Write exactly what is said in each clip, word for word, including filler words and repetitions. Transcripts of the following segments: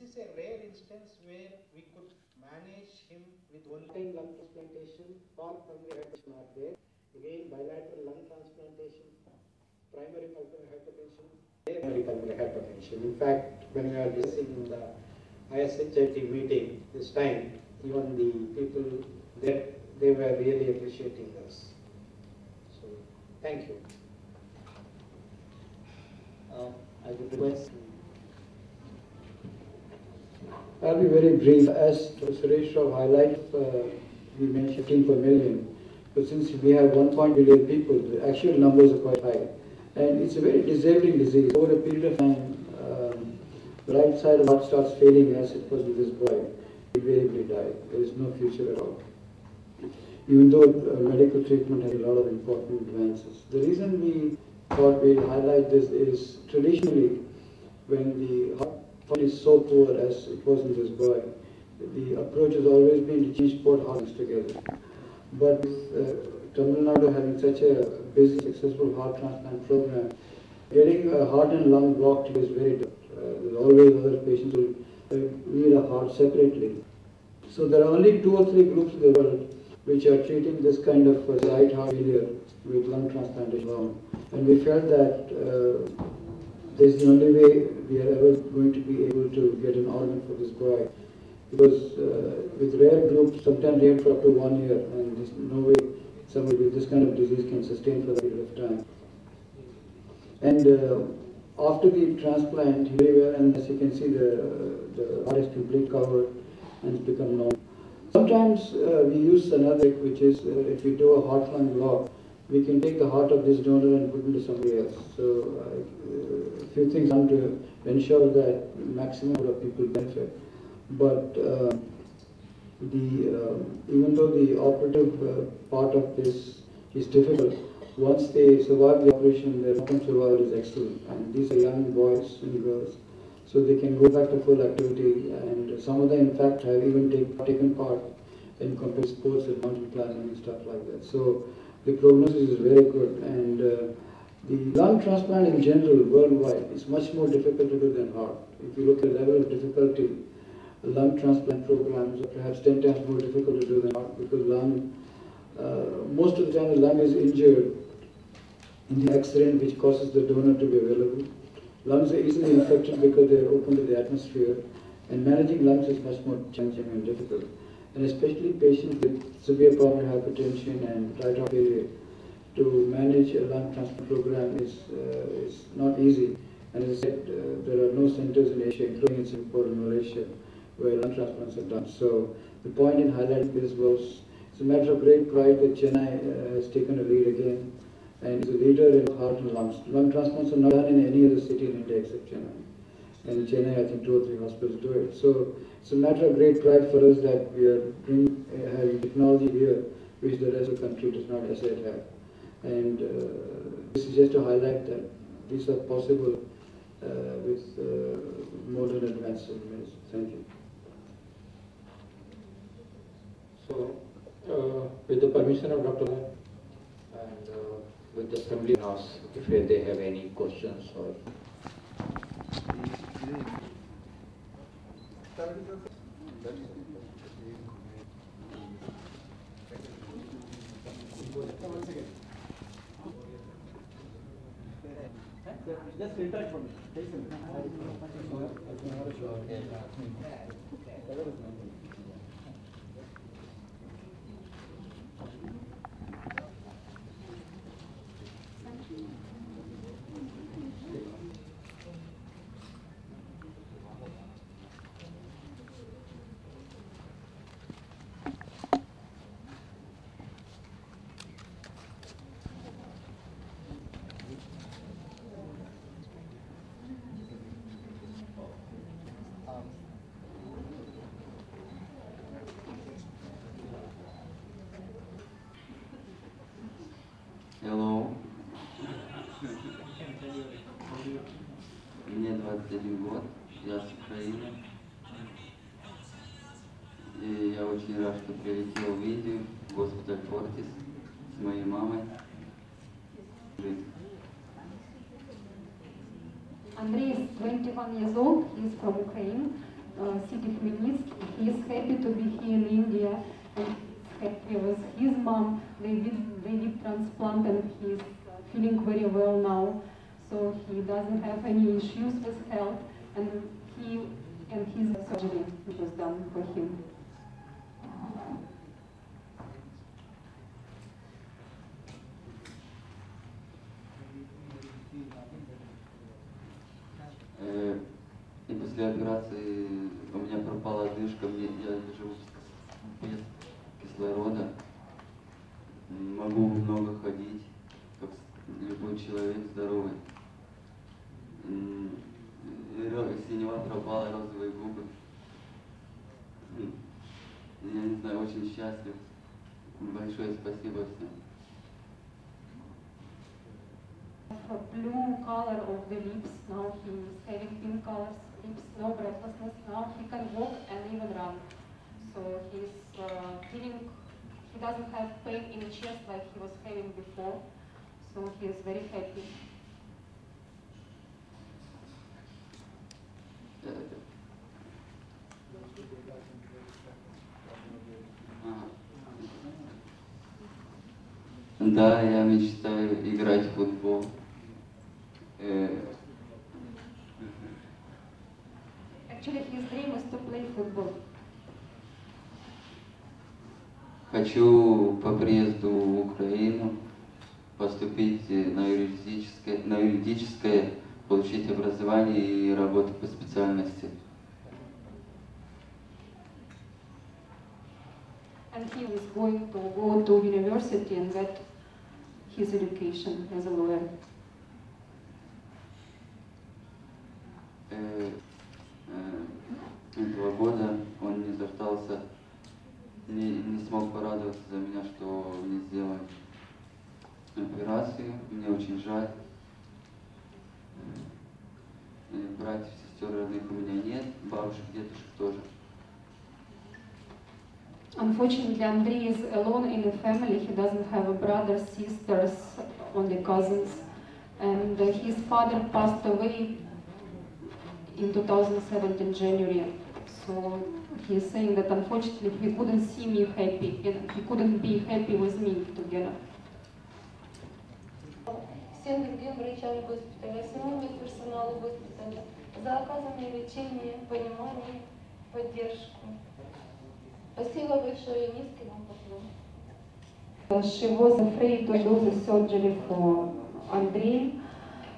this is a rare instance where we could manage him with one-time lung transplantation or pulmonary hypertension are there. Again, bilateral lung transplantation, primary pulmonary hypertension, secondary pulmonary hypertension. In fact, when we are discussing the I S H I T meeting this time, even the people there, they were really appreciating us. So, thank you. Uh, I would request. I'll be very brief. As Suresh Rao highlighted, uh, we mentioned fifteen per million. But since we have one point one billion people, the actual numbers are quite high. And it's a very disabling disease. Over a period of time, um, the right side of the heart starts failing, as it was with this boy. He invariably died. There is no future at all. Even though uh, medical treatment has a lot of important advances. The reason we thought we'd highlight this is traditionally, when the heart is so poor as it was in this boy, the approach has always been to change port hearts together. But with uh, Tamil Nadu having such a busy, successful heart transplant program, getting a heart and lung blocked is very difficult. Uh, there's always other patients who need a heart separately. So there are only two or three groups in the world which are treating this kind of uh, right heart failure with lung transplantation alone. And we felt that uh, this is the only way we are ever going to be able to get an organ for this boy. Because uh, with rare groups, sometimes they have for up to one year, and there's no way somebody with this kind of disease can sustain for that period of time. And uh, after the transplant, he very well, and as you can see, the, the heart is complete covered and it's become normal. Sometimes uh, we use another, which is uh, if we do a heart-lung block, we can take the heart of this donor and put it into somebody else. So a uh, few things done to ensure that maximum number of people benefit. But uh, the uh, even though the operative uh, part of this is difficult, once they survive the operation, their long-term survival is excellent. And these are young boys and girls, so they can go back to full activity. And some of them, in fact, have even take, taken part in competitive sports and mountain climbing and stuff like that. So the prognosis is very good. And uh, the lung transplant in general, worldwide, is much more difficult to do than heart. If you look at the level of difficulty, lung transplant programs are perhaps ten times more difficult to do than heart, because lung, uh, most of the time the lung is injured in the accident which causes the donor to be available. Lungs are easily infected because they are open to the atmosphere, and managing lungs is much more challenging and difficult. And especially patients with severe pulmonary hypertension and right heart failure, to manage a lung transplant program is, uh, is not easy. And as I said, uh, there are no centers in Asia, including in Singapore and Malaysia, where lung transplants are done. So the point in highlighting this was, it's a matter of great pride that Chennai uh, has taken a lead again, and is a leader in heart and lungs. Lung transplants are not done in any other city in India except Chennai. And in Chennai, I think two or three hospitals do it. So it's a matter of great pride for us that we are bringing, uh, having technology here, which the rest of the country does not as yet have. And uh, this is just to highlight that these are possible uh, with uh, modern advancements. Thank you. So, uh, with the permission of Doctor Han and uh, with the assembly house, if they have any questions or... Just retouch from it. Hello. Мне двадцать один год, я с Украины. И я очень рад, что прилетел в Индию, в госпиталь Фортис, с моей мамой. Andrei is twenty-one years old, he is from Ukraine. uh, city of Minsk. He is happy to be here in India, and happy with his mom. They did, they did transplant, and he is feeling very well now. So he doesn't have any issues with health, and he and his surgery was done for him. И после операции у меня пропала одышка, мне я живу без кислорода, могу много ходить, как любой человек здоровый. Синева пропала, розовые губы. Я не знаю, очень счастлив. Большое спасибо всем. A blue color of the lips, now he is having pink color lips, no breathlessness, now he can walk and even run. So he is uh, feeling, he doesn't have pain in the chest like he was having before, so he is very happy. Да, я мечтаю играть в футбол. Actually, his dream is to play football. Хочу по приезду в Украину поступить на юридическое, на юридическое, получить образование и работу по специальности. And he is going to go to university and get his education as a lawyer. Этого года он не заждался, не, не смог порадоваться за меня, что мне сделали операцию. Мне очень жаль. Братьев, сестер, родных у меня нет, бабушек, дедушек тоже. Unfortunately, Andrei is alone in the family. He doesn't have a brother, sisters, only cousins. And his father passed away in two thousand seventeen, January. So he is saying that unfortunately he couldn't see me happy, and he couldn't be happy with me together. Всем другим врачам госпиталя, самому персоналу госпиталя за оказанное лечение, понимание, поддержку. Спасибо большое, низкий вам поклон. She was afraid to do the surgery for Andrei,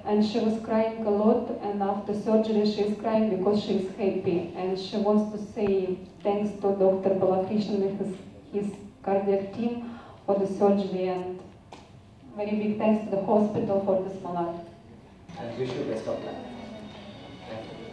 and she was crying a lot, and after surgery she is crying because she is happy, and she wants to say thanks to Doctor Balakrishnan and his, his cardiac team for the surgery, and very big thanks to the hospital for this malady. And wish you best of luck. Thank you.